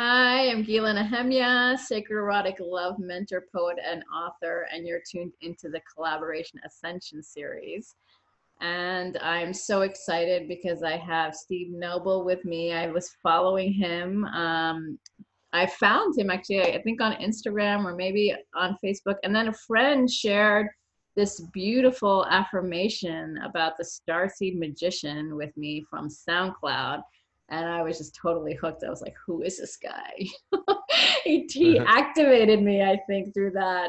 Hi, I'm Gila Nehemia, sacred erotic love mentor, poet, and author, and you're tuned into the Collaboration Ascension series. And I'm so excited because I have Steve Noble with me. I was following him. I found him actually, I think on Instagram or maybe on Facebook. And then a friend shared this beautiful affirmation about the Starseed Magician with me from SoundCloud. And I was just totally hooked. I was like, who is this guy? He activated me, I think, through that,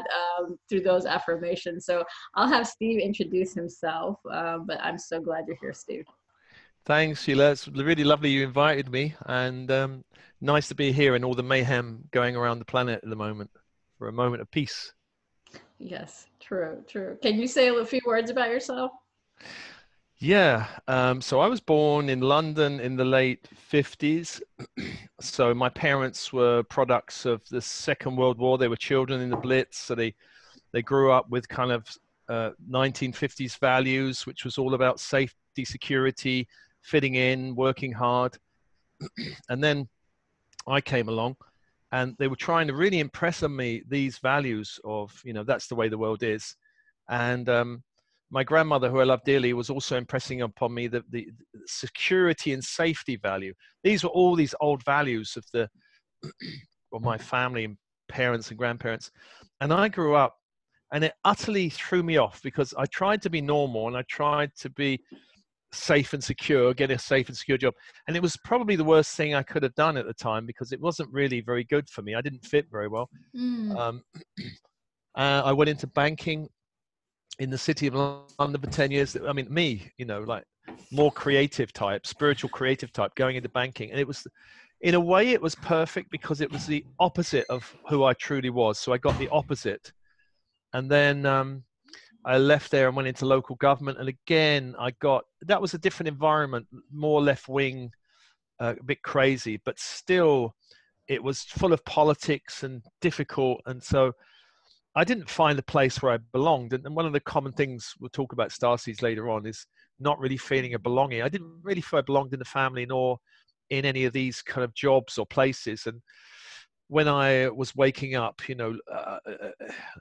through those affirmations. So I'll have Steve introduce himself, but I'm so glad you're here, Steve. Thanks, Sheila. It's really lovely you invited me, and nice to be here in all the mayhem going around the planet at the moment for a moment of peace. Yes, true, true. Can you say a few words about yourself? Yeah, so I was born in London in the late 50s. So my parents were products of the Second World War. They were children in the Blitz. So they grew up with kind of 1950s values, which was all about safety, security, fitting in, working hard. And then I came along and they were trying to really impress on me these values of, you know, that's the way the world is. And my grandmother, who I love dearly, was also impressing upon me the security and safety value. These were all these old values of the of my family and parents and grandparents. And I grew up and it utterly threw me off because I tried to be normal and I tried to be safe and secure, get a safe and secure job. And it was probably the worst thing I could have done at the time because it wasn't really very good for me. I didn't fit very well. I went into banking in the city of London for 10 years. I mean, me, you know, like more creative type, spiritual creative type, going into banking. And it was, in a way, it was perfect because it was the opposite of who I truly was. So I got the opposite. And then I left there and went into local government. And again, that was a different environment, more left wing, a bit crazy, but still it was full of politics and difficult. And so I didn't find a place where I belonged. And one of the common things we'll talk about Starseeds later on is not really feeling a belonging. I didn't really feel I belonged in the family nor in any of these kind of jobs or places. And when I was waking up, you know,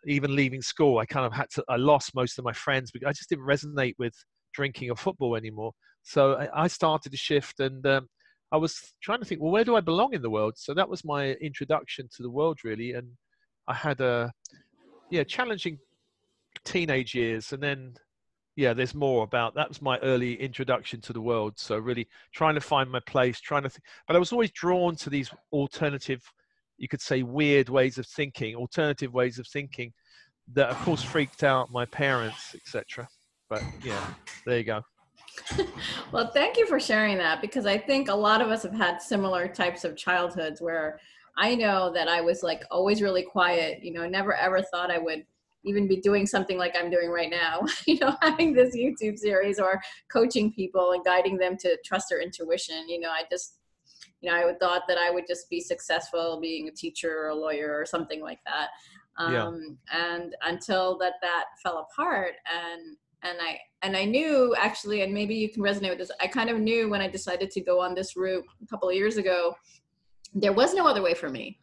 even leaving school, I kind of I lost most of my friends because I just didn't resonate with drinking or football anymore. So I started to shift, and I was trying to think, well, where do I belong in the world? So that was my introduction to the world, really. And I had challenging teenage years, and then there's more about that. Was my early introduction to the world, so really trying to find my place, but I was always drawn to these alternative, you could say weird ways of thinking, alternative ways of thinking that of course freaked out my parents, etc. But yeah, there you go. Well, thank you for sharing that, because I think a lot of us have had similar types of childhoods where I know that I was like always really quiet, you know, never ever thought I would even be doing something like I'm doing right now, you know, having this YouTube series or coaching people and guiding them to trust their intuition. You know, I thought that I would just be successful being a teacher or a lawyer or something like that. And until that fell apart, and I knew actually, and maybe you can resonate with this. I kind of knew when I decided to go on this route a couple of years ago, there was no other way for me.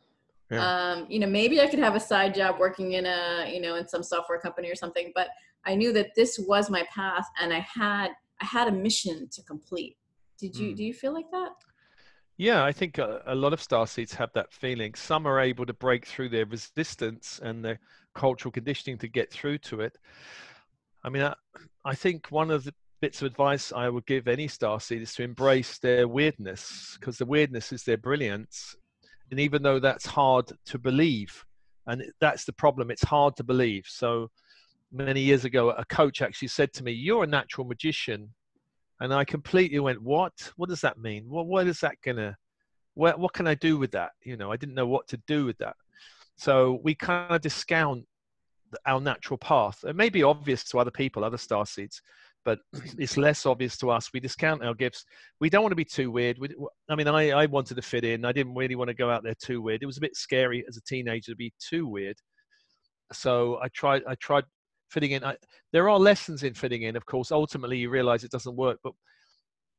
You know, maybe I could have a side job working in in some software company or something, but I knew that this was my path, and I had a mission to complete. Do you feel like that? Yeah, I think a lot of Starseeds have that feeling. Some are able to break through their resistance and their cultural conditioning to get through to it. I mean, I think one of the bits of advice I would give any Starseed is to embrace their weirdness, because the weirdness is their brilliance. And even though that's hard to believe, and that's the problem, it's hard to believe. So many years ago, a coach actually said to me, "You're a natural magician." And I completely went, "What? What does that mean? What is that gonna? What can I do with that?" You know, I didn't know what to do with that. So we kind of discount our natural path. It may be obvious to other people, other Starseeds, but it's less obvious to us. We discount our gifts. We don't want to be too weird. I wanted to fit in. I didn't really want to go out there too weird. It was a bit scary as a teenager to be too weird. So I tried fitting in. There are lessons in fitting in, of course. Ultimately, you realize it doesn't work. But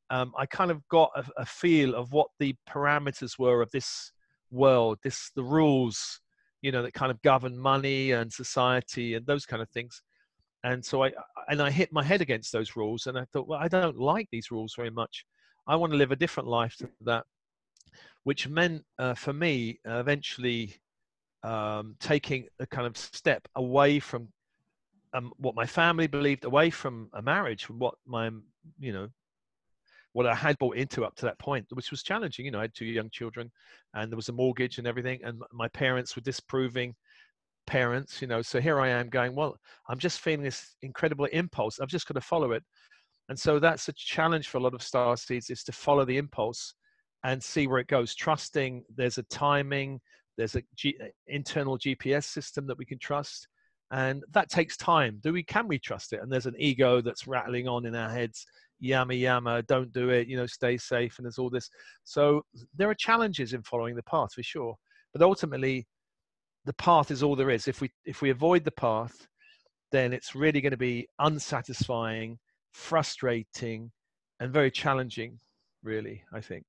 I kind of got a feel of what the parameters were of this world, the rules, you know, that kind of govern money and society and those kind of things. And so I hit my head against those rules, and I thought, well, I don't like these rules very much. I want to live a different life to that, which meant for me eventually taking a kind of step away from what my family believed, away from a marriage, from what my, you know, what I had bought into up to that point, which was challenging. You know, I had 2 young children, and there was a mortgage and everything, and my parents were disapproving parents, you know. So here I am going, well, I'm just feeling this incredible impulse. I've just got to follow it. And so that's a challenge for a lot of star seeds, is to follow the impulse and see where it goes, trusting there's a timing, there's an internal GPS system that we can trust. And that takes time. Can we trust it? And there's an ego that's rattling on in our heads, yammer, yammer, don't do it, you know, stay safe. And there's all this. So there are challenges in following the path for sure. But ultimately, the path is all there is. If we avoid the path, then it's really going to be unsatisfying, frustrating, and very challenging, really, I think.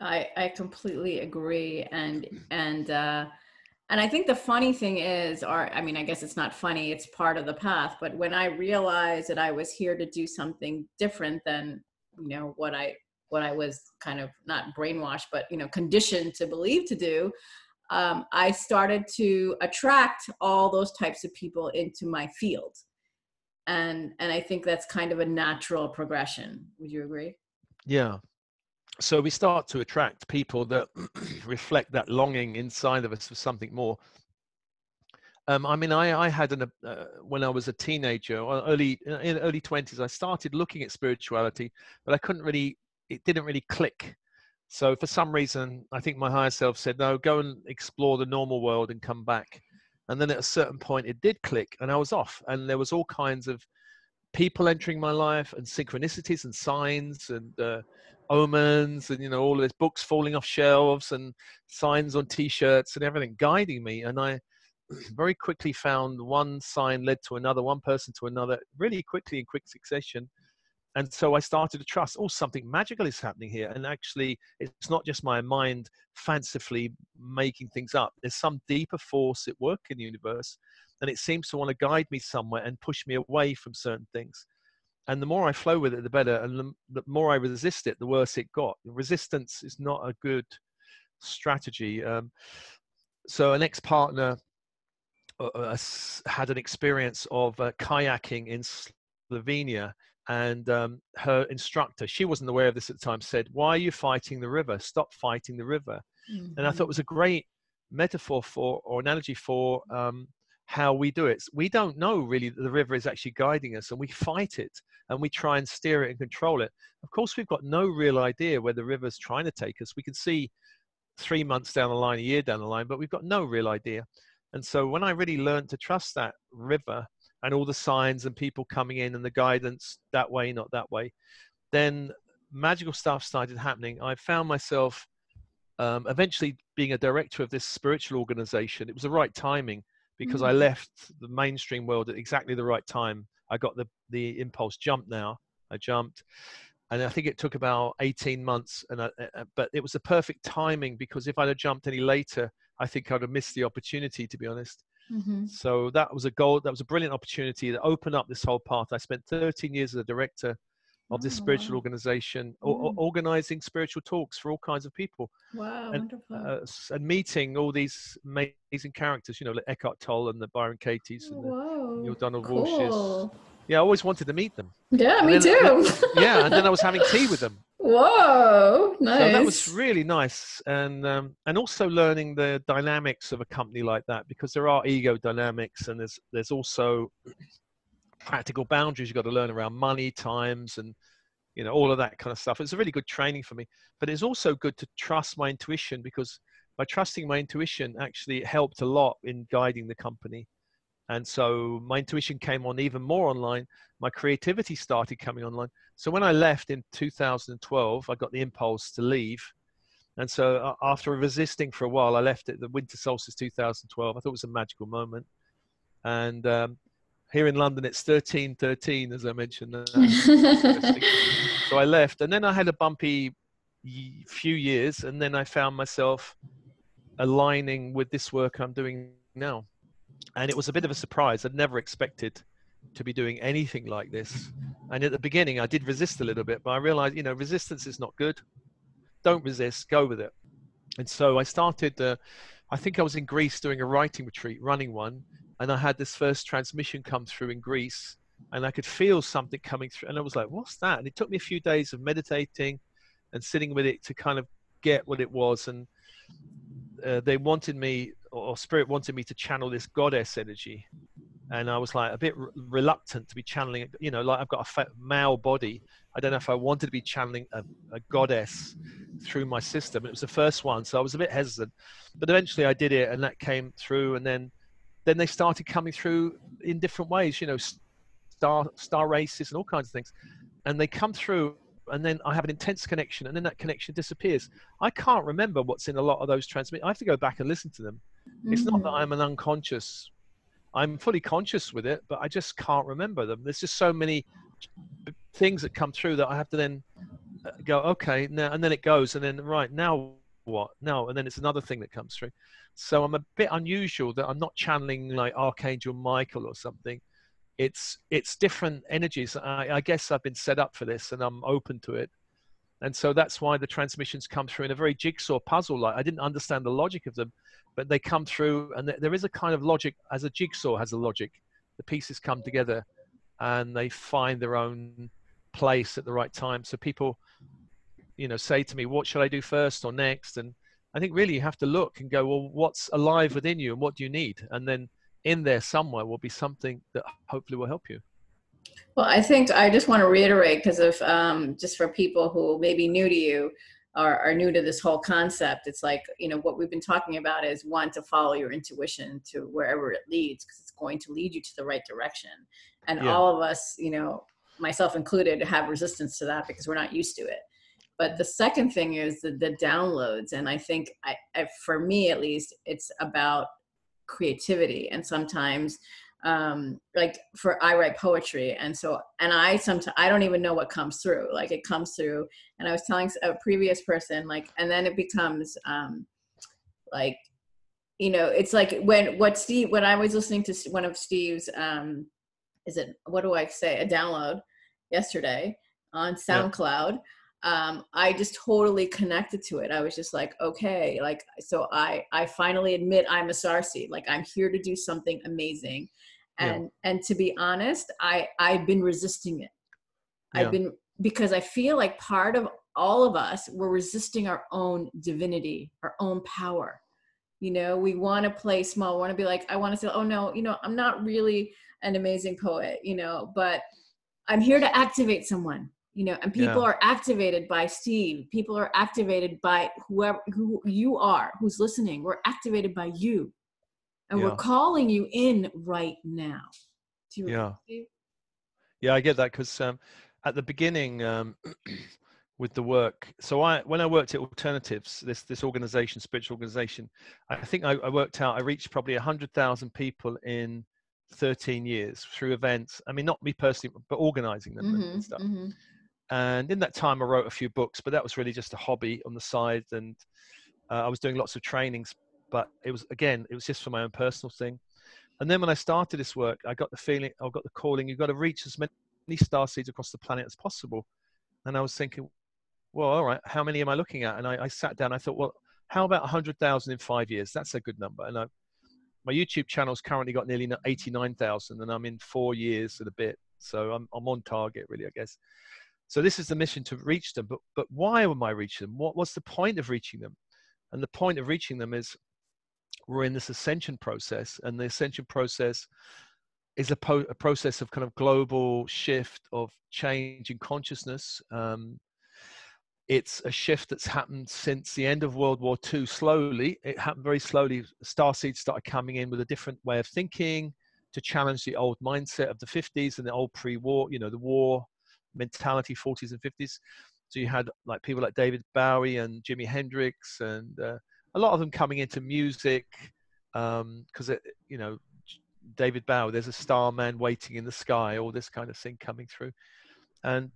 I completely agree. And I think the funny thing is, or I mean, I guess it's not funny, it's part of the path, but when I realized that I was here to do something different than, you know, what I was kind of not brainwashed, but, you know, conditioned to believe to do, I started to attract all those types of people into my field. And I think that's kind of a natural progression. Would you agree? Yeah. So we start to attract people that reflect that longing inside of us for something more. I mean, I had when I was a teenager, in early 20s, I started looking at spirituality, but I couldn't really, it didn't really click. So for some reason, I think my higher self said, no, go and explore the normal world and come back. And then at a certain point, it did click, and I was off. And there was all kinds of people entering my life, and synchronicities and signs and omens, and, you know, all of this, books falling off shelves and signs on t-shirts and everything guiding me. And I very quickly found one sign led to another, one person to another, really quickly in quick succession. And so I started to trust, oh, something magical is happening here. And actually, it's not just my mind fancifully making things up. There's some deeper force at work in the universe, and it seems to want to guide me somewhere and push me away from certain things. And the more I flow with it, the better. And the more I resist it, the worse it got. Resistance is not a good strategy. So an ex-partner had an experience of kayaking in Slovenia. And her instructor, she wasn't aware of this at the time, said, why are you fighting the river? Stop fighting the river. Mm-hmm. And I thought it was a great metaphor for, or analogy for, how we do it. We don't know really that the river is actually guiding us, and we fight it and we try and steer it and control it. Of course, we've got no real idea where the river's trying to take us. We can see 3 months down the line, a year down the line, but we've got no real idea. And so when I really learned to trust that river and all the signs and people coming in and the guidance that way, not that way, then magical stuff started happening. I found myself eventually being a director of this spiritual organization. It was the right timing, because I left the mainstream world at exactly the right time. I got the impulse, jump now. I jumped. And I think it took about 18 months. But it was the perfect timing, because if I'd have jumped any later, I think I'd have missed the opportunity, to be honest. Mm-hmm. So that was a goal. That was a brilliant opportunity that opened up this whole path. I spent 13 years as a director of this spiritual organization, organizing spiritual talks for all kinds of people. Wow, and wonderful. And meeting all these amazing characters, you know, like Eckhart Tolle and the Byron Katies and the Neale Donald Walsches. Yeah, I always wanted to meet them. Yeah, and me too. Yeah, and then I was having tea with them. Whoa, nice. So that was really nice. And also learning the dynamics of a company like that, because there are ego dynamics, and there's also practical boundaries you've got to learn around money, times, and, you know, all of that kind of stuff. It's a really good training for me, but it's also good to trust my intuition, because by trusting my intuition, actually it helped a lot in guiding the company. And so my intuition came on even more online. My creativity started coming online. So when I left in 2012, I got the impulse to leave. And so after resisting for a while, I left at the winter solstice 2012. I thought it was a magical moment. And here in London, it's 13:13, as I mentioned. So I left, and then I had a bumpy few years, and then I found myself aligning with this work I'm doing now. And it was a bit of a surprise. I'd never expected to be doing anything like this. And at the beginning, I did resist a little bit, but I realized, you know, resistance is not good. Don't resist, go with it. And so I started, I think I was in Greece doing a writing retreat, running one. And I had this first transmission come through in Greece, and I could feel something coming through. And I was like, what's that? And it took me a few days of meditating and sitting with it to kind of get what it was. And they wanted me, or spirit wanted me, to channel this goddess energy. And I was like a bit reluctant to be channeling it. You know, like I've got a fat male body. I don't know if I wanted to be channeling a goddess through my system. It was the first one, so I was a bit hesitant. But eventually I did it, and that came through. And then they started coming through in different ways, you know, star races and all kinds of things. And they come through, and then I have an intense connection, and then that connection disappears. I can't remember what's in a lot of those transmissions. I have to go back and listen to them. Mm-hmm. It's not that I'm an unconscious. I'm fully conscious with it, but I just can't remember them. There's just so many things that come through that I have to then go, okay, now, and then it goes, and then right now what? No, and then it's another thing that comes through. So I'm a bit unusual that I'm not channeling like Archangel Michael or something. It's different energies. I guess I've been set up for this, and I'm open to it. And so that's why the transmissions come through in a very jigsaw puzzle. Like I didn't understand the logic of them, but they come through, and there is a kind of logic, as a jigsaw has a logic. The pieces come together and they find their own place at the right time. So people, you know, say to me, what should I do first or next? And I think really you have to look and go, well, what's alive within you and what do you need? And then in there somewhere will be something that hopefully will help you. Well, I think I just want to reiterate, because of just for people who may be new to you or are new to this whole concept, it's like, you know, what we've been talking about is, one, to follow your intuition to wherever it leads, because it's going to lead you to the right direction. And yeah, all of us, you know, myself included, have resistance to that because we're not used to it. But the second thing is the downloads. And I think for me, at least, it's about creativity. And sometimes like I write poetry. And so, and I don't even know what comes through. Like it comes through, and I was telling a previous person, like, and then it becomes like, you know, it's like when I was listening to one of Steve's, a download yesterday on SoundCloud. Yeah. I just totally connected to it. I was just like, okay, like, so I finally admit I'm a Starseed. Like I'm here to do something amazing. And, and to be honest, I've been resisting it. Yeah. Because I feel like part of all of us, we're resisting our own divinity, our own power. You know, we want to play small. We want to be like, I want to say, oh no, you know, I'm not really an amazing poet, you know, but I'm here to activate someone. You know, and people are activated by Steve. People are activated by whoever, who you are, who's listening. We're activated by you. And we're calling you in right now. Do you remember? Yeah, I get that. Because at the beginning with the work, so when I worked at Alternatives, this organization, spiritual organization, I think I worked out, I reached probably 100,000 people in 13 years through events. I mean, not me personally, but organizing them and stuff. Mm-hmm. And in that time, I wrote a few books, but that was really just a hobby on the side. And I was doing lots of trainings, but it was just for my own personal thing. And then when I started this work, I got the feeling, I got the calling, you've got to reach as many starseeds across the planet as possible. And I was thinking, well, all right, how many am I looking at? And I sat down, I thought, well, how about 100,000 in 5 years? That's a good number. And my YouTube channel's currently got nearly 89,000, and I'm in 4 years and a bit. So I'm on target, really, I guess. So this is the mission, to reach them. But why am I reaching them? What's the point of reaching them? And the point of reaching them is we're in this ascension process. And the ascension process is a process of kind of global shift of change in consciousness. It's a shift that's happened since the end of World War II slowly. It happened very slowly. Starseeds started coming in with a different way of thinking to challenge the old mindset of the 50s and the old pre-war, you know, the war mentality, 40s and 50s. So you had like people like David Bowie and Jimi Hendrix, and a lot of them coming into music, because you know, David Bowie, there's a starman waiting in the sky, all this kind of thing coming through. And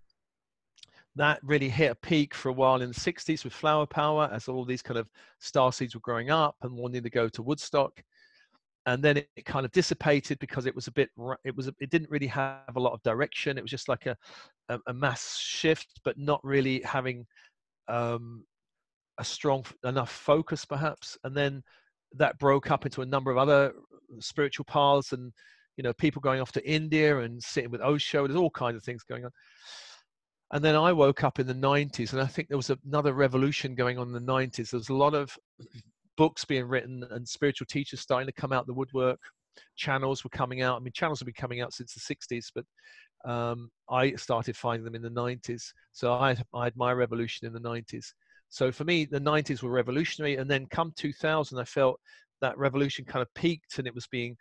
That really hit a peak for a while in the 60s with Flower Power, as all these kind of star seeds were growing up and wanting to go to Woodstock. And then it kind of dissipated because it was a bit, it didn't really have a lot of direction. It was just like a mass shift, but not really having a strong enough focus perhaps. And then that broke up into a number of other spiritual paths, and, you know, people going off to India and sitting with Osho. There's all kinds of things going on. And then I woke up in the 90s, and I think there was another revolution going on in the 90s. There was a lot of books being written and spiritual teachers starting to come out the woodwork. Channels were coming out. I mean, channels have been coming out since the 60s, but I started finding them in the 90s. So I had my revolution in the 90s. So for me, the 90s were revolutionary. And then come 2000, I felt that revolution kind of peaked, and it was being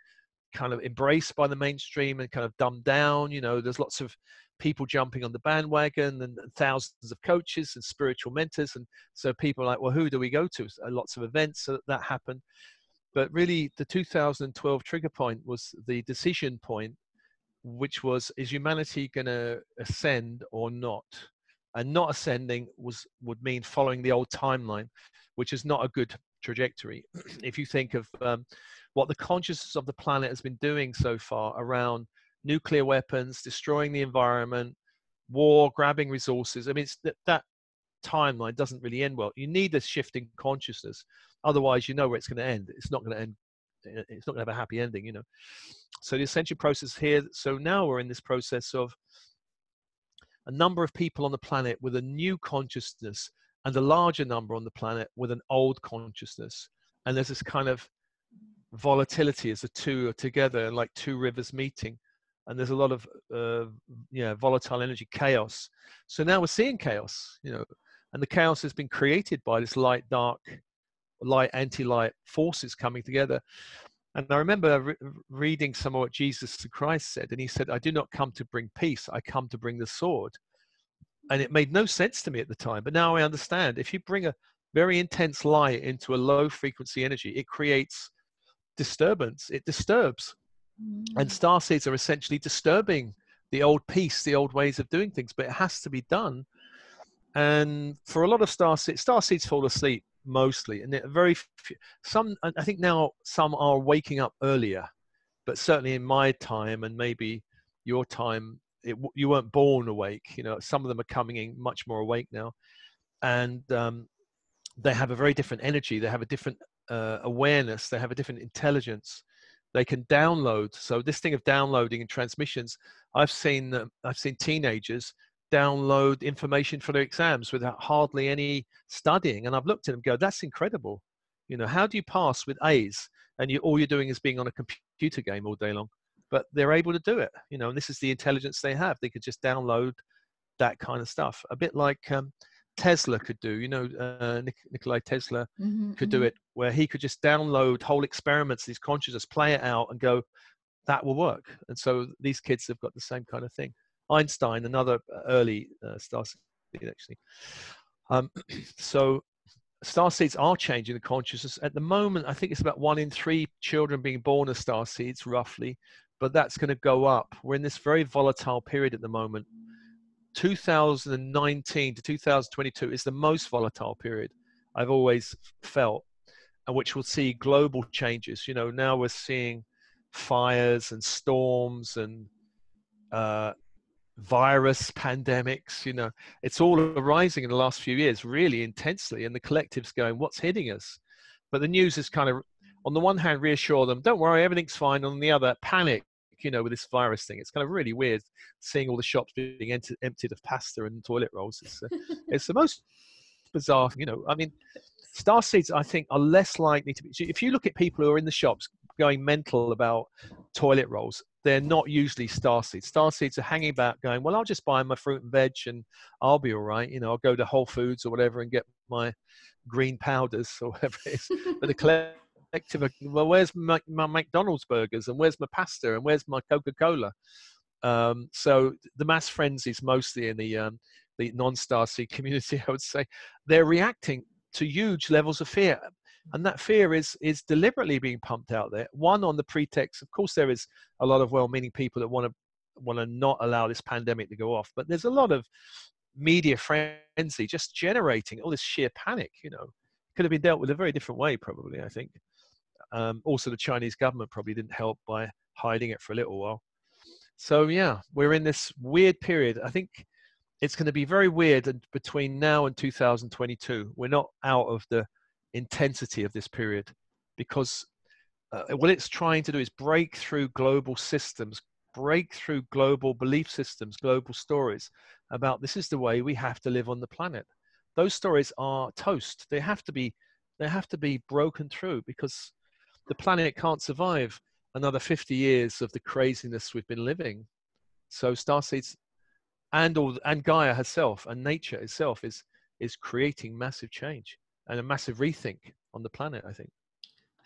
kind of embraced by the mainstream and kind of dumbed down. You know, there's lots of people jumping on the bandwagon, and thousands of coaches and spiritual mentors. And so people are like, well, who do we go to? So lots of events, so that happened. But really the 2012 trigger point was the decision point, which was, is humanity going to ascend or not? And not ascending would mean following the old timeline, which is not a good trajectory. If you think of what the consciousness of the planet has been doing so far around nuclear weapons, destroying the environment, war, grabbing resources. I mean, it's that timeline doesn't really end well. You need a shifting consciousness. Otherwise, you know where it's going to end. It's not going to end. It's not going to have a happy ending, you know. So the ascension process here. So now we're in this process of a number of people on the planet with a new consciousness, and a larger number on the planet with an old consciousness. And there's this kind of volatility as the two are together, like two rivers meeting. And there's a lot of volatile energy, chaos. So now we're seeing chaos, you know, and the chaos has been created by this light, dark, light, anti-light forces coming together. And I remember reading some of what Jesus Christ said, and he said, I do not come to bring peace, I come to bring the sword. And it made no sense to me at the time, but now I understand. If you bring a very intense light into a low frequency energy, it creates disturbance, it disturbs. And starseeds are essentially disturbing the old peace, the old ways of doing things, but it has to be done. And for a lot of starseeds fall asleep mostly, and very few, some, I think now some are waking up earlier, but certainly in my time and maybe your time, you weren't born awake. You know, some of them are coming in much more awake now, and they have a very different energy. They have a different awareness. They have a different intelligence. They can download. So this thing of downloading and transmissions, I've seen teenagers download information for their exams without hardly any studying. And I've looked at them and go, that's incredible. You know, how do you pass with A's? And all you're doing is being on a computer game all day long, but they're able to do it. You know, and this is the intelligence they have. They could just download that kind of stuff. A bit like Tesla could do, you know, Nikolai Tesla could do it, where he could just download whole experiments, these consciousness, play it out and go, that will work. And so these kids have got the same kind of thing. Einstein, another early starseed, actually. So starseeds are changing the consciousness. At the moment, I think it's about 1 in 3 children being born as starseeds, roughly, but that's going to go up. We're in this very volatile period at the moment. 2019 to 2022 is the most volatile period I've always felt, and which will see global changes. You know, now we're seeing fires and storms and virus pandemics. You know, it's all arising in the last few years really intensely, and the collective's going, what's hitting us? But the news is kind of, on the one hand, reassure them, don't worry, everything's fine. On the other, panic. You know, with this virus thing, it's kind of really weird seeing all the shops being emptied of pasta and toilet rolls. It's the most bizarre, you know. I mean, starseeds, I think, are less likely to be. If you look at people who are in the shops going mental about toilet rolls, they're not usually starseeds. Starseeds are hanging back going, well, I'll just buy my fruit and veg and I'll be all right. You know, I'll go to Whole Foods or whatever and get my green powders or whatever it is. But the well, where's my McDonald's burgers, and where's my pasta, and where's my Coca-Cola? So the mass frenzies mostly in the non-starseed community, I would say, they're reacting to huge levels of fear, and that fear is deliberately being pumped out there. One, on the pretext, of course, there is a lot of well-meaning people that want to not allow this pandemic to go off, but there's a lot of media frenzy just generating all this sheer panic, you know. Could have been dealt with a very different way, probably, I think. Also, the Chinese government probably didn't help by hiding it for a little while. So, yeah, we're in this weird period. I think it's going to be very weird between now and 2022. We're not out of the intensity of this period, because what it's trying to do is break through global systems, break through global belief systems, global stories about this is the way we have to live on the planet. Those stories are toast. They have to be broken through, because the planet can't survive another 50 years of the craziness we've been living. So Starseeds and Gaia herself and nature itself is creating massive change and a massive rethink on the planet, I think.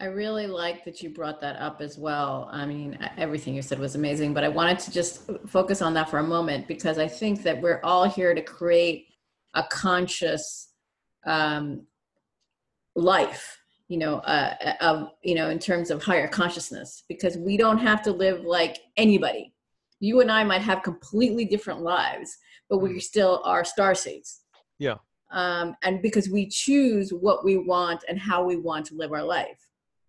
I really like that you brought that up as well. I mean, everything you said was amazing, but I wanted to just focus on that for a moment, because I think that we're all here to create a conscious life, you know, in terms of higher consciousness, because we don't have to live like anybody. You and I might have completely different lives, but we still are starseeds. Yeah. And because we choose what we want and how we want to live our life.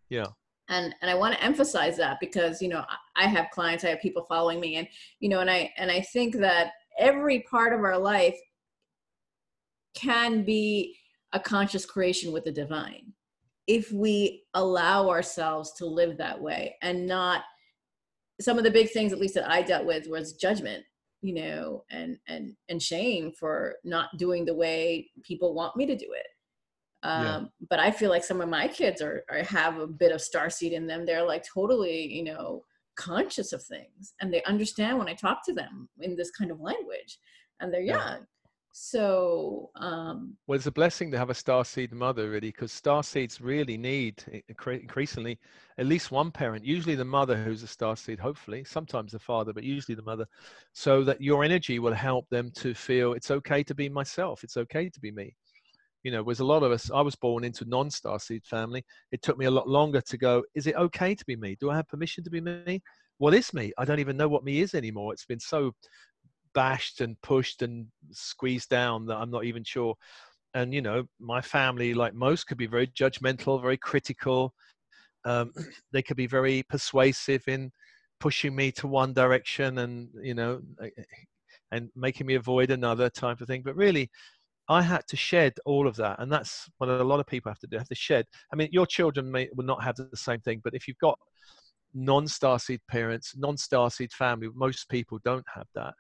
Yeah. And I want to emphasize that, because, you know, I have clients, I have people following me, and, you know, and I think that every part of our life can be a conscious creation with the divine, if we allow ourselves to live that way. And not some of the big things, at least that I dealt with, was judgment, you know, and shame for not doing the way people want me to do it. Yeah. But I feel like some of my kids are have a bit of starseed in them. They're like totally, you know, conscious of things, and they understand when I talk to them in this kind of language, and they're young. Yeah. So, well, it's a blessing to have a starseed mother, really, because starseeds really need increasingly at least one parent, usually the mother who's a starseed, hopefully, sometimes the father, but usually the mother, so that your energy will help them to feel it's okay to be myself, it's okay to be me. You know, there's a lot of us, I was born into non-starseed family. It took me a lot longer to go, is it okay to be me? Do I have permission to be me? What is me? I don't even know what me is anymore. It's been so bashed and pushed and squeezed down that I'm not even sure. And, you know, my family, like most, could be very judgmental, very critical. They could be very persuasive in pushing me to one direction and, you know, and making me avoid another type of thing. But really, I had to shed all of that. And that's what a lot of people have to do, have to shed. I mean, your children will not have the same thing, but if you've got non-starseed parents, non-starseed family, most people don't have that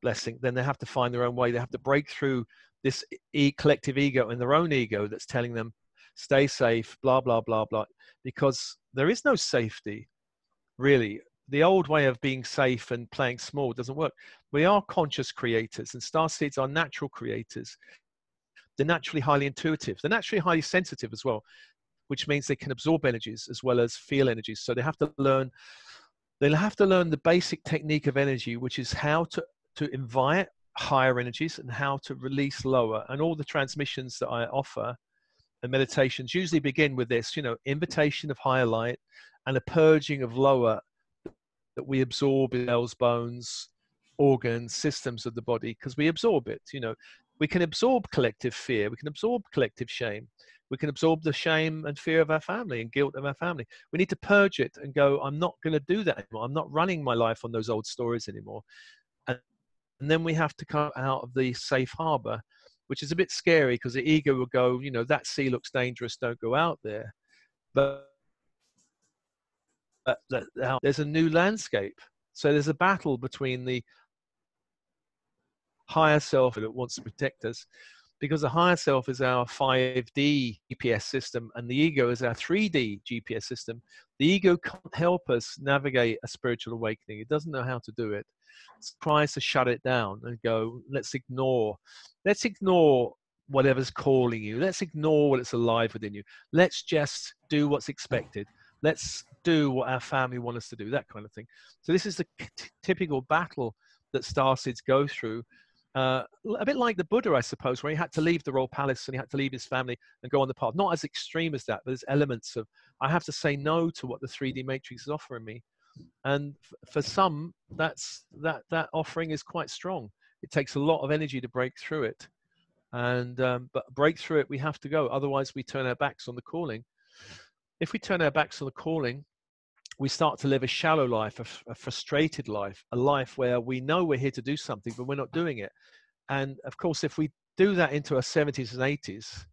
blessing, then they have to find their own way. They have to break through this collective ego and their own ego that's telling them stay safe, blah blah blah blah, because there is no safety, really. The old way of being safe and playing small doesn't work. We are conscious creators, and starseeds are natural creators. They're naturally highly intuitive, they're naturally highly sensitive as well, which means they can absorb energies as well as feel energies. So they'll have to learn the basic technique of energy, which is how to invite higher energies and how to release lower. And all the transmissions that I offer and meditations usually begin with this, you know, invitation of higher light and a purging of lower that we absorb in cells, bones, organs, systems of the body, because we absorb it. You know, we can absorb collective fear. We can absorb collective shame. We can absorb the shame and fear of our family and guilt of our family. We need to purge it and go, I'm not going to do that anymore. I'm not running my life on those old stories anymore. And then we have to come out of the safe harbor, which is a bit scary, because the ego will go, you know, that sea looks dangerous, don't go out there. But there's a new landscape. So there's a battle between the higher self that wants to protect us, because the higher self is our 5D GPS system and the ego is our 3D GPS system. The ego can't help us navigate a spiritual awakening. It doesn't know how to do it. Tries to shut it down and go, let's ignore whatever's calling you, let's ignore what it's alive within you, let's just do what's expected, let's do what our family want us to do, that kind of thing. So this is the typical battle that starseeds go through, a bit like the Buddha, I suppose, where he had to leave the royal palace and he had to leave his family and go on the path. Not as extreme as that, but there's elements of, I have to say no to what the 3D matrix is offering me. And for some, that offering is quite strong. It takes a lot of energy to break through it. And, but break through it, we have to go. Otherwise, we turn our backs on the calling. If we turn our backs on the calling, we start to live a shallow life, a frustrated life, a life where we know we're here to do something, but we're not doing it. And of course, if we do that into our 70s and 80s,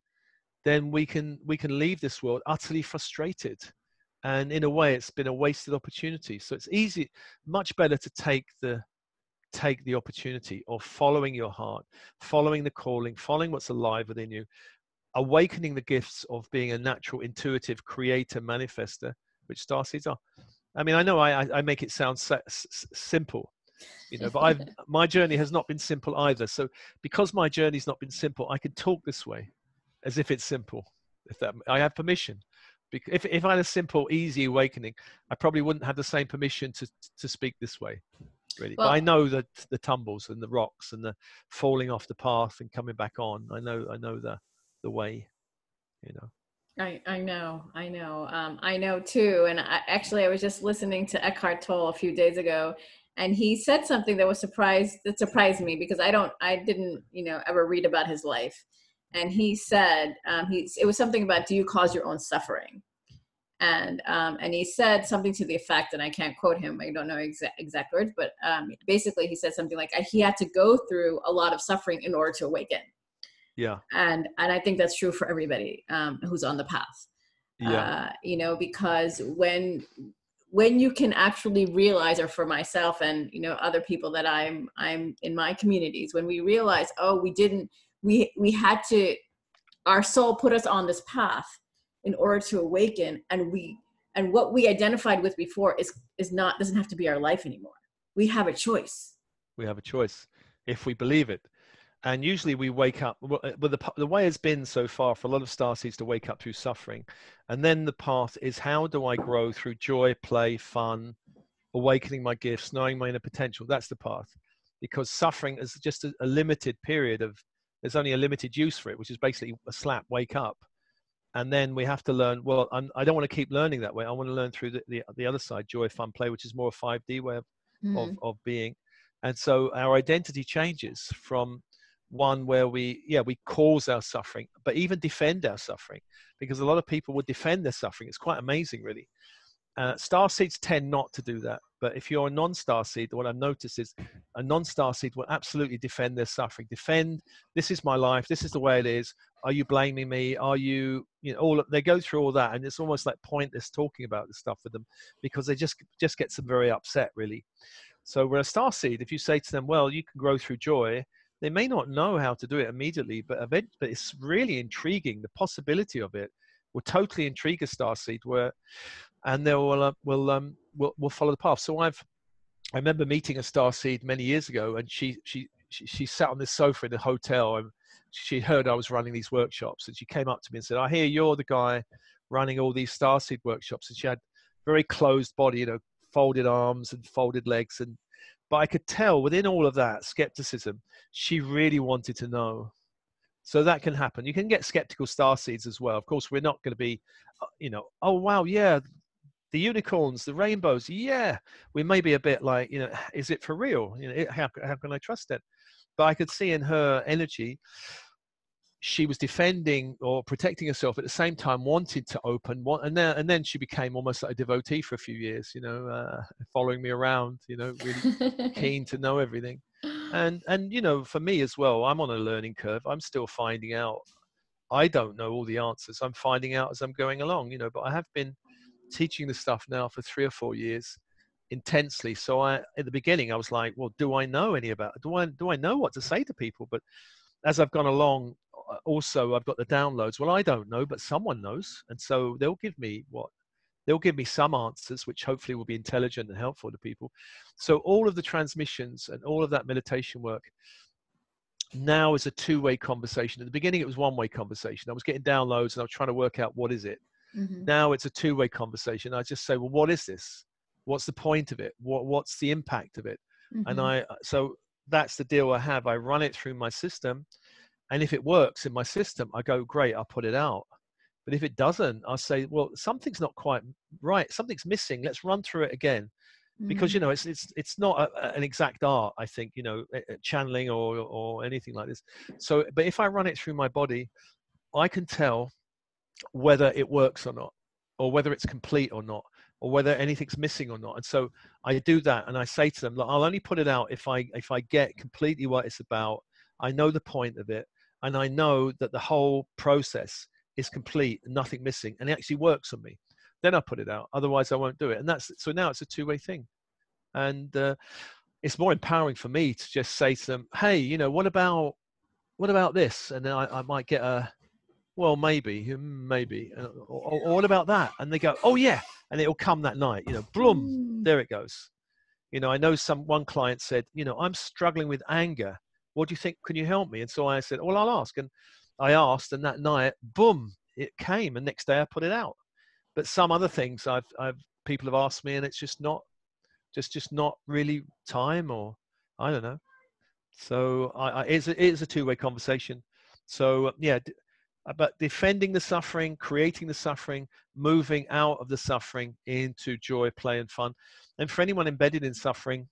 then we can leave this world utterly frustrated. And in a way, it's been a wasted opportunity. So it's easy, much better to take the opportunity of following your heart, following the calling, following what's alive within you, awakening the gifts of being a natural, intuitive creator, manifester, which starseeds are. I mean, I know I make it sound simple, you know, but my journey has not been simple either. So because my journey's not been simple, I can talk this way as if it's simple. I have permission. If I had a simple, easy awakening, I probably wouldn't have the same permission to speak this way, really. Well, but I know that the tumbles and the rocks and the falling off the path and coming back on. I know the way, you know. I know too. And I was just listening to Eckhart Tolle a few days ago, and he said something that surprised me, because I didn't, you know, ever read about his life. And he said, it was something about, do you cause your own suffering? And he said something to the effect, and I can't quote him, I don't know exact words, but basically he said something like, he had to go through a lot of suffering in order to awaken. Yeah. And I think that's true for everybody who's on the path. Yeah. You know, because when you can actually realize, or for myself and, you know, other people that I'm in my communities, when we realize, oh, we had to, our soul put us on this path in order to awaken, and what we identified with before doesn't have to be our life anymore. We have a choice. We have a choice if we believe it. And usually we wake up, well, the way has been so far for a lot of starseeds to wake up through suffering. And then the path is, how do I grow through joy, play, fun, awakening my gifts, knowing my inner potential? That's the path, because suffering is just a limited period of, there's only a limited use for it, which is basically a slap, wake up. And then we have to learn, well, I don't want to keep learning that way. I want to learn through the other side, joy, fun, play, which is more a 5D way of being. And so our identity changes from one where we cause our suffering, but even defend our suffering, because a lot of people would defend their suffering. It's quite amazing, really. Starseeds tend not to do that. But if you're a non-starseed, what I've noticed is a non-starseed will absolutely defend their suffering. Defend, this is my life, this is the way it is. Are you blaming me? Are you, you know, they go through all that, and it's almost like pointless talking about this stuff with them, because they just get some very upset, really. So we're a starseed. If you say to them, well, you can grow through joy, they may not know how to do it immediately, but it's really intriguing. The possibility of it will totally intrigue a starseed, and they will follow the path. So I remember meeting a starseed many years ago, and she sat on this sofa in a hotel, and she heard I was running these workshops, and she came up to me and said, I hear you're the guy running all these starseed workshops. And she had very closed body, you know, folded arms and folded legs, but I could tell within all of that skepticism, she really wanted to know. So that can happen. You can get skeptical starseeds as well. Of course, we're not going to be, you know, oh, wow, yeah, the unicorns, the rainbows, yeah. We may be a bit like, you know, is it for real? You know, how can I trust it? But I could see in her energy, she was defending or protecting herself at the same time, wanted to open one. And then she became almost like a devotee for a few years, you know, following me around, you know, really keen to know everything. And, you know, for me as well, I'm on a learning curve. I'm still finding out. I don't know all the answers. I'm finding out as I'm going along, you know, but I have been teaching this stuff now for 3 or 4 years intensely. So at the beginning, I was like, well, do I know any about it? Do I know what to say to people? But as I've gone along, also I've got the downloads. Well, I don't know, but someone knows, and so they'll give me some answers, which hopefully will be intelligent and helpful to people. So all of the transmissions and all of that meditation work now is a two-way conversation. At the beginning, it was one-way conversation. I was getting downloads and I was trying to work out what is it. Now it's a two-way conversation. I just say, well, what is this? What's the point of it? What's the impact of it? And so that's the deal I have. I run it through my system. And if it works in my system, I go, great, I'll put it out. But if it doesn't, I'll say, well, something's not quite right. Something's missing. Let's run through it again. because, you know, it's not an exact art, I think, you know, channeling or anything like this. So, but if I run it through my body, I can tell whether it works or not, or whether it's complete or not, or whether anything's missing or not. And so I do that, and I say to them, look, I'll only put it out if I get completely what it's about. I know the point of it, and I know that the whole process is complete, nothing missing, and it actually works on me. Then I put it out. Otherwise, I won't do it. And that's, so now it's a two-way thing. And it's more empowering for me to just say to them, hey, you know, what about this? And then I might get a, well, maybe, or what about that? And they go, oh yeah. And it'll come that night, you know, boom, there it goes. You know, I know one client said, you know, I'm struggling with anger. What do you think? Can you help me? And so I said, well, I'll ask. And I asked, and that night, boom, it came. And next day I put it out. But some other things people have asked me, and it's just not really time, or I don't know. So it is a two-way conversation. So yeah, but defending the suffering, creating the suffering, moving out of the suffering into joy, play, and fun. And for anyone embedded in suffering,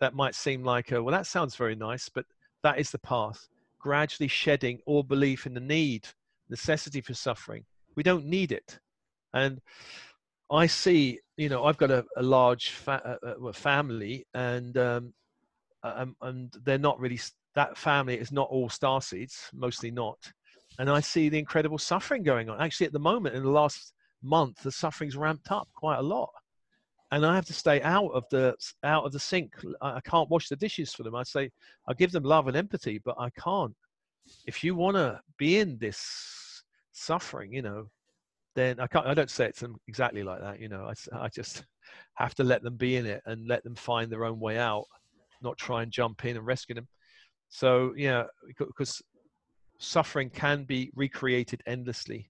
that might seem like, well, that sounds very nice, but that is the path. Gradually shedding all belief in the necessity for suffering. We don't need it. And I see, you know, I've got a large family, and they're not really, that family is not all Starseeds, mostly not. And I see the incredible suffering going on. Actually, at the moment, in the last month, the suffering's ramped up quite a lot. And I have to stay out of the sink. I can't wash the dishes for them. I give them love and empathy, but I can't. If you want to be in this suffering, you know, then I don't say it to them exactly like that. You know, I just have to let them be in it and let them find their own way out, not try and jump in and rescue them. So, yeah, because suffering can be recreated endlessly.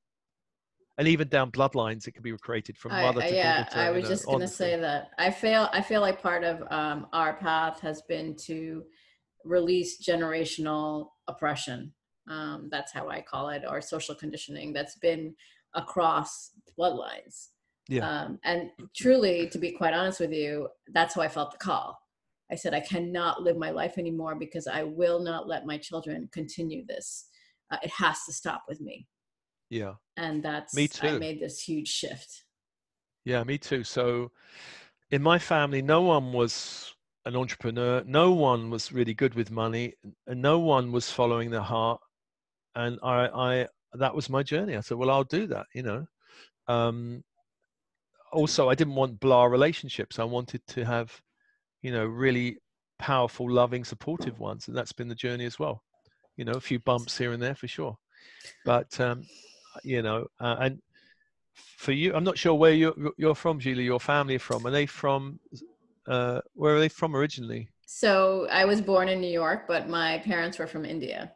And even down bloodlines, it can be recreated from mother to daughter. Yeah, I was just going to say that. I feel like part of our path has been to release generational oppression. That's how I call it, or social conditioning. That's been across bloodlines. Yeah. And truly, to be quite honest with you, that's how I felt the call. I said, I cannot live my life anymore because I will not let my children continue this. It has to stop with me. Yeah. And that's, me too. I made this huge shift. Yeah, me too. So in my family, no one was an entrepreneur. No one was really good with money, and no one was following their heart. And I that was my journey. I said, well, I'll do that, you know. Also, I didn't want blah relationships. I wanted to have, you know, really powerful, loving, supportive ones. And that's been the journey as well. You know, a few bumps here and there for sure. But, you know, and for you, I'm not sure where you're from, Gila, your family are from. Are they from, where are they from originally? So I was born in New York, but my parents were from India.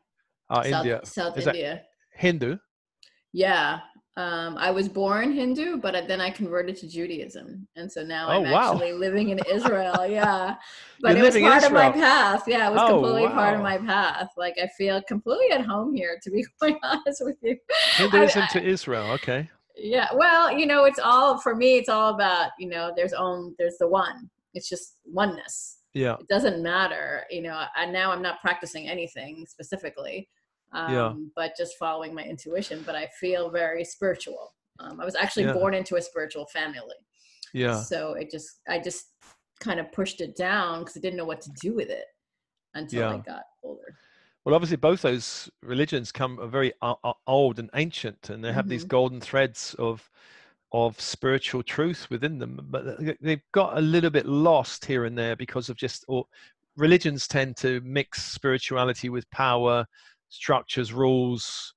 India. South India. Hindu? Yeah. I was born Hindu, but then I converted to Judaism. And so now I'm actually living in Israel. Yeah. But it was part of my path. Yeah. It was completely part of my path. Like, I feel completely at home here, to be quite honest with you. Hinduism to Israel. Okay. Yeah. Well, you know, it's all, for me, it's all about, you know, there's the one, it's just oneness. Yeah. It doesn't matter. You know, and now I'm not practicing anything specifically. But just following my intuition, but I feel very spiritual. I was actually born into a spiritual family. Yeah. So I just kind of pushed it down because I didn't know what to do with it until I got older. Well, obviously both those religions are very old and ancient, and they have these golden threads of spiritual truth within them, but they've got a little bit lost here and there because of just, or religions tend to mix spirituality with power, structures, rules,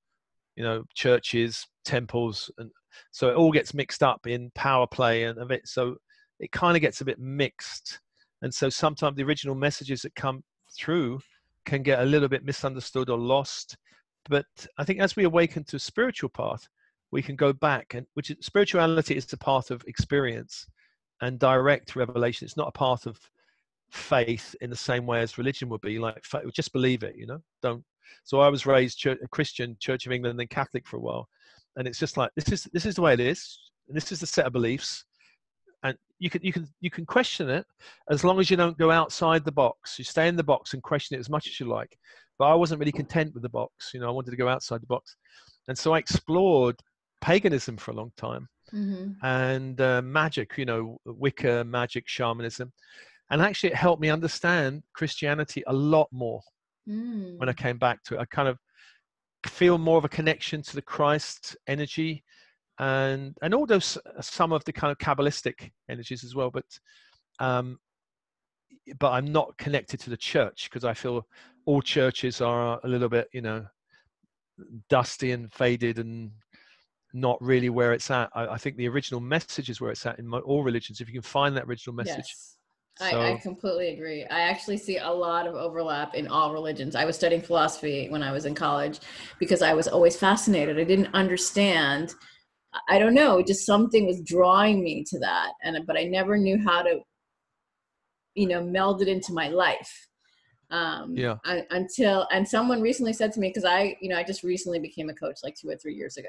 you know, churches, temples, and so it all gets mixed up in power play and a bit. So it kind of gets a bit mixed, and so sometimes the original messages that come through can get a little bit misunderstood or lost. But I think as we awaken to a spiritual path, we can go back, and which is, spirituality is the path of experience and direct revelation. It's not a path of faith in the same way as religion would be, like just believe it, you know, don't. So I was raised a Christian, Church of England, then Catholic for a while. And it's just like, this is the way it is. And this is the set of beliefs. and you can question it as long as you don't go outside the box. You stay in the box and question it as much as you like. But I wasn't really content with the box. You know, I wanted to go outside the box. And so I explored paganism for a long time, mm-hmm. and magic, you know, Wicca, magic, shamanism. And actually it helped me understand Christianity a lot more when I came back to it. I kind of feel more of a connection to the Christ energy and although some of the kind of Kabbalistic energies as well, but I'm not connected to the church because I feel all churches are a little bit, you know, dusty and faded and not really where it's at. I think the original message is where it's at in all religions, if you can find that original message. Yes. So. I completely agree. I actually see a lot of overlap in all religions. I was studying philosophy when I was in college because I was always fascinated. I didn't understand. I don't know, just something was drawing me to that. But I never knew how to, you know, meld it into my life. Yeah. And someone recently said to me, because I just recently became a coach like 2 or 3 years ago.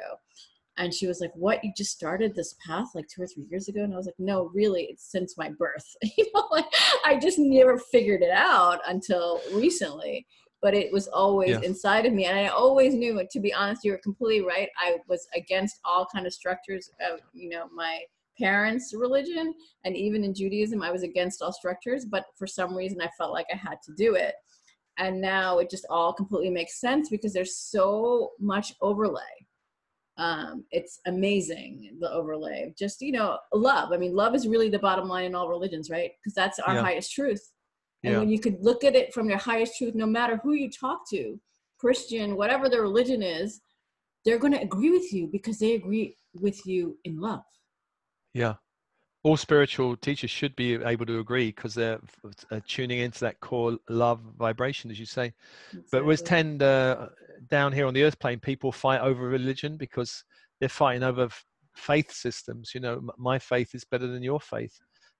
And she was like, what, you just started this path like 2 or 3 years ago? And I was like, no, really, it's since my birth. You know, like, I just never figured it out until recently. But it was always inside of me. And I always knew it. To be honest, you were completely right. I was against all kind of structures of, you know, my parents' religion. And even in Judaism, I was against all structures. But for some reason, I felt like I had to do it. And now it just all completely makes sense because there's so much overlay. It's amazing, the overlay of just, you know, love. I mean, love is really the bottom line in all religions, right? Because that's our highest truth. And when you could look at it from your highest truth, no matter who you talk to, Christian, whatever their religion is, they're going to agree with you because they agree with you in love. Yeah. All spiritual teachers should be able to agree because they're tuning into that core love vibration, as you say. Exactly. But we tend down here on the earth plane, people fight over religion because they're fighting over faith systems. You know, my faith is better than your faith.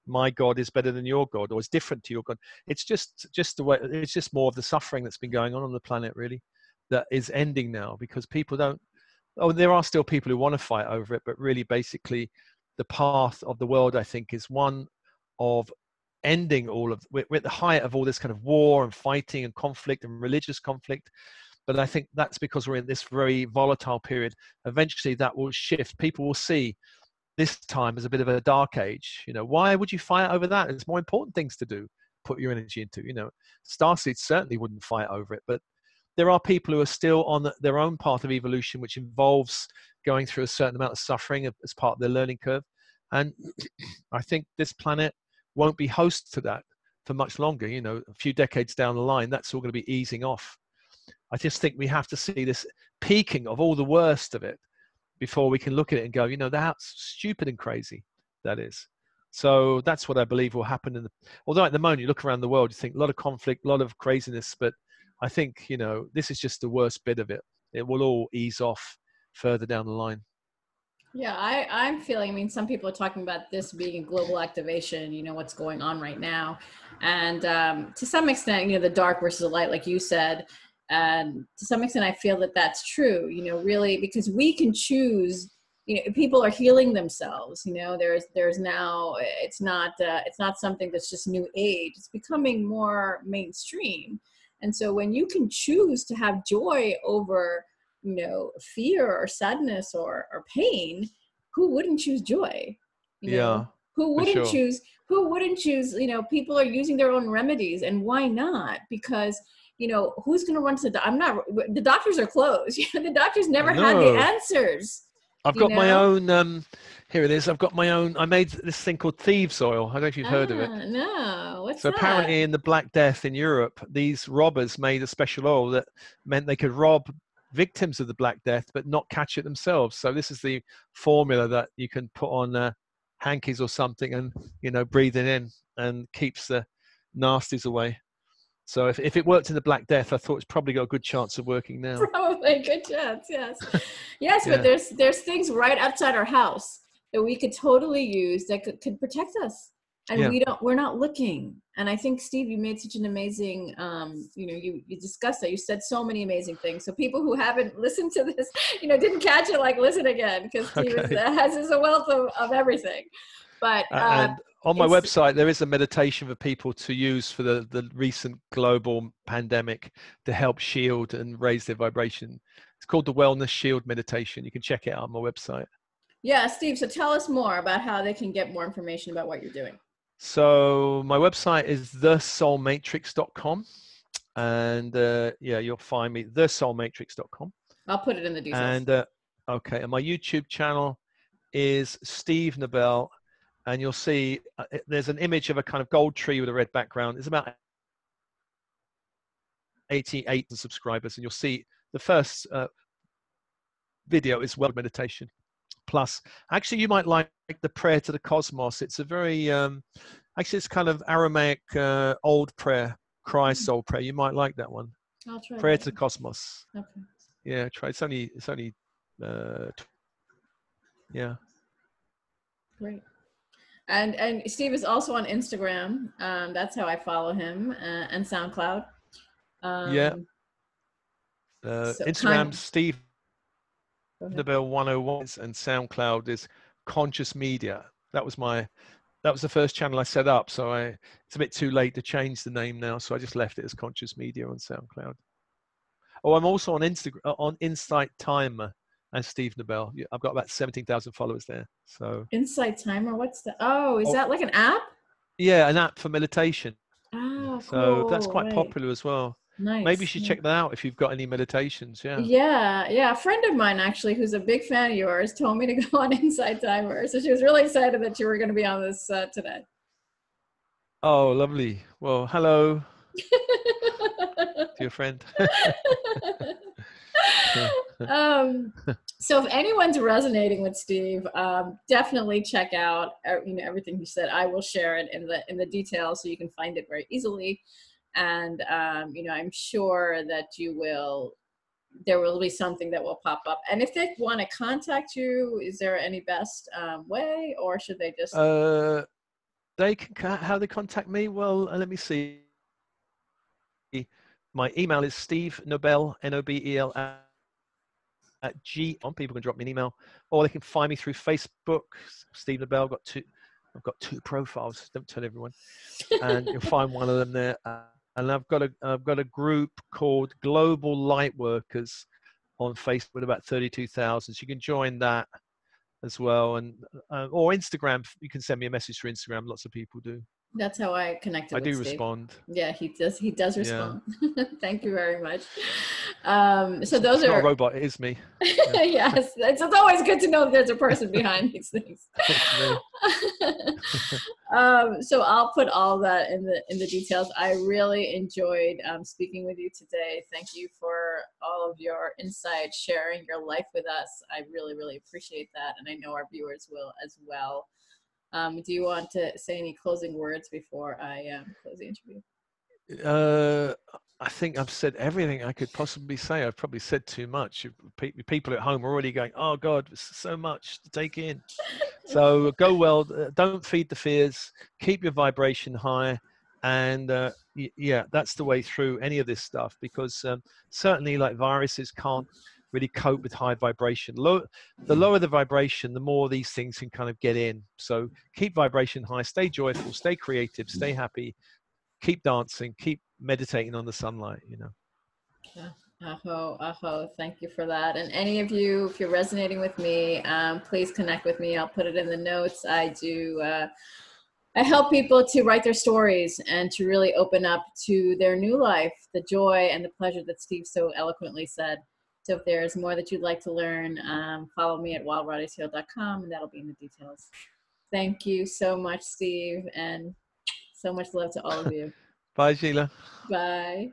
My God is better than your God, or it's different to your God. It's just the way, it's just more of the suffering that's been going on the planet, really, that is ending now because people don't, oh, there are still people who want to fight over it, but really basically the path of the world, I think, is one of ending all of, we're at the height of all this kind of war and fighting and conflict and religious conflict. But I think that's because we're in this very volatile period. Eventually that will shift. People will see this time as a bit of a dark age. You know, why would you fight over that? It's more important things to do, put your energy into, you know. Starseeds certainly wouldn't fight over it, but there are people who are still on their own path of evolution, which involves going through a certain amount of suffering as part of their learning curve. And I think this planet won't be host to that for much longer. You know, a few decades down the line, that's all going to be easing off. I just think we have to see this peaking of all the worst of it before we can look at it and go, you know, that's stupid and crazy. That is. So that's what I believe will happen. Although at the moment you look around the world, you think a lot of conflict, a lot of craziness, but I think, you know, this is just the worst bit of it. It will all ease off further down the line. Yeah, I'm feeling, I mean, some people are talking about this being a global activation, you know, what's going on right now. And to some extent, you know, the dark versus the light, like you said, and to some extent, I feel that that's true, you know, really, because we can choose, you know, people are healing themselves, you know, there's now, it's not something that's just new age, it's becoming more mainstream. And so when you can choose to have joy over, you know, fear or sadness or pain, who wouldn't choose joy? You know? Who wouldn't choose, you know, people are using their own remedies and why not? Because you know, who's going to run to the doctor? The doctors are closed. The doctors never had the answers. I've got my own, here it is. I've got my own, I made this thing called thieves oil. I don't know if you've heard of it. No, what's that? So apparently in the Black Death in Europe, these robbers made a special oil that meant they could rob victims of the Black Death, but not catch it themselves. So this is the formula that you can put on hankies or something and, you know, breathe it in and keeps the nasties away. So if it worked in the Black Death, I thought it's probably got a good chance of working now. Probably a good chance, yes. Yes, but there's things right outside our house that we could totally use that could protect us. And we're not looking. And I think, Steve, you made such an amazing, you know, you discussed that. You said so many amazing things. So people who haven't listened to this, you know, didn't catch it, like listen again because Steve has a wealth of everything. But and on my website, there is a meditation for people to use for the recent global pandemic to help shield and raise their vibration. It's called the Wellness Shield Meditation. You can check it out on my website. Yeah, Steve, so tell us more about how they can get more information about what you're doing. So my website is thesoulmatrix.com. And yeah, you'll find me, thesoulmatrix.com. I'll put it in the details. And okay, and my YouTube channel is Steve Nobel. And you'll see there's an image of a kind of gold tree with a red background. It's about 88 subscribers. And you'll see the first video is World Meditation. Plus, actually, you might like the prayer to the cosmos. It's a very, actually, it's kind of Aramaic old prayer, cry soul prayer. You might like that one. I'll try prayer to the cosmos. Okay. Yeah, try. It's only, yeah. Great. And Steve is also on Instagram. That's how I follow him, and SoundCloud. Yeah. So Instagram, Steve Nobel 101, and SoundCloud is Conscious Media. That was the first channel I set up. So it's a bit too late to change the name now. So I just left it as Conscious Media on SoundCloud. Oh, I'm also on Instagram, on Insight Timer, and Steve Nobel. I've got about 17,000 followers there. So Insight Timer, what's the, oh, is that like an app? Yeah, an app for meditation. Oh, so cool. That's quite popular as well. Nice. Maybe you should check that out if you've got any meditations. Yeah. Yeah. Yeah. A friend of mine actually, who's a big fan of yours, told me to go on Insight Timer. So she was really excited that you were going to be on this today. Oh, lovely. Well, hello to your friend. So if anyone's resonating with Steve, definitely check out, you know, everything he said. I will share it in the details so you can find it very easily. And, you know, I'm sure that there will be something that will pop up. And if they want to contact you, is there any best way, or should they just, how they contact me? Well, let me see. My email is Steve Nobel, N-O-B-E-L at G. People can drop me an email, or they can find me through Facebook. Steve Nobel, I've got two profiles. Don't tell everyone. And you'll find one of them there. And I've got a group called Global Lightworkers on Facebook with about 32,000. So you can join that as well. And or Instagram, you can send me a message through Instagram. Lots of people do. That's how I connected with Steve. I do respond. Yeah, he does respond. Yeah. Thank you very much. So those are not a robot, it is me. Yeah. Yes, it's always good to know that there's a person behind these things. So I'll put all that in the details. I really enjoyed speaking with you today. Thank you for all of your insight, sharing your life with us. I really, really appreciate that, and I know our viewers will as well. Do you want to say any closing words before I close the interview? I think I've said everything I could possibly say. I've probably said too much. People at home are already going, oh God, so much to take in. So go well, don't feed the fears, keep your vibration high. And yeah, that's the way through any of this stuff, because certainly like viruses can't really cope with high vibration. The lower the vibration, the more these things can kind of get in. So keep vibration high, stay joyful, stay creative, stay happy, keep dancing, keep meditating on the sunlight, you know. Yeah. Aho, aho. Thank you for that. And any of you, if you're resonating with me, please connect with me. I'll put it in the notes. I help people to write their stories and to really open up to their new life, the joy and the pleasure that Steve so eloquently said. So if there's more that you'd like to learn, follow me at wildwritersheal.com, and that'll be in the details. Thank you so much, Steve, and so much love to all of you. Bye, Gila. Bye.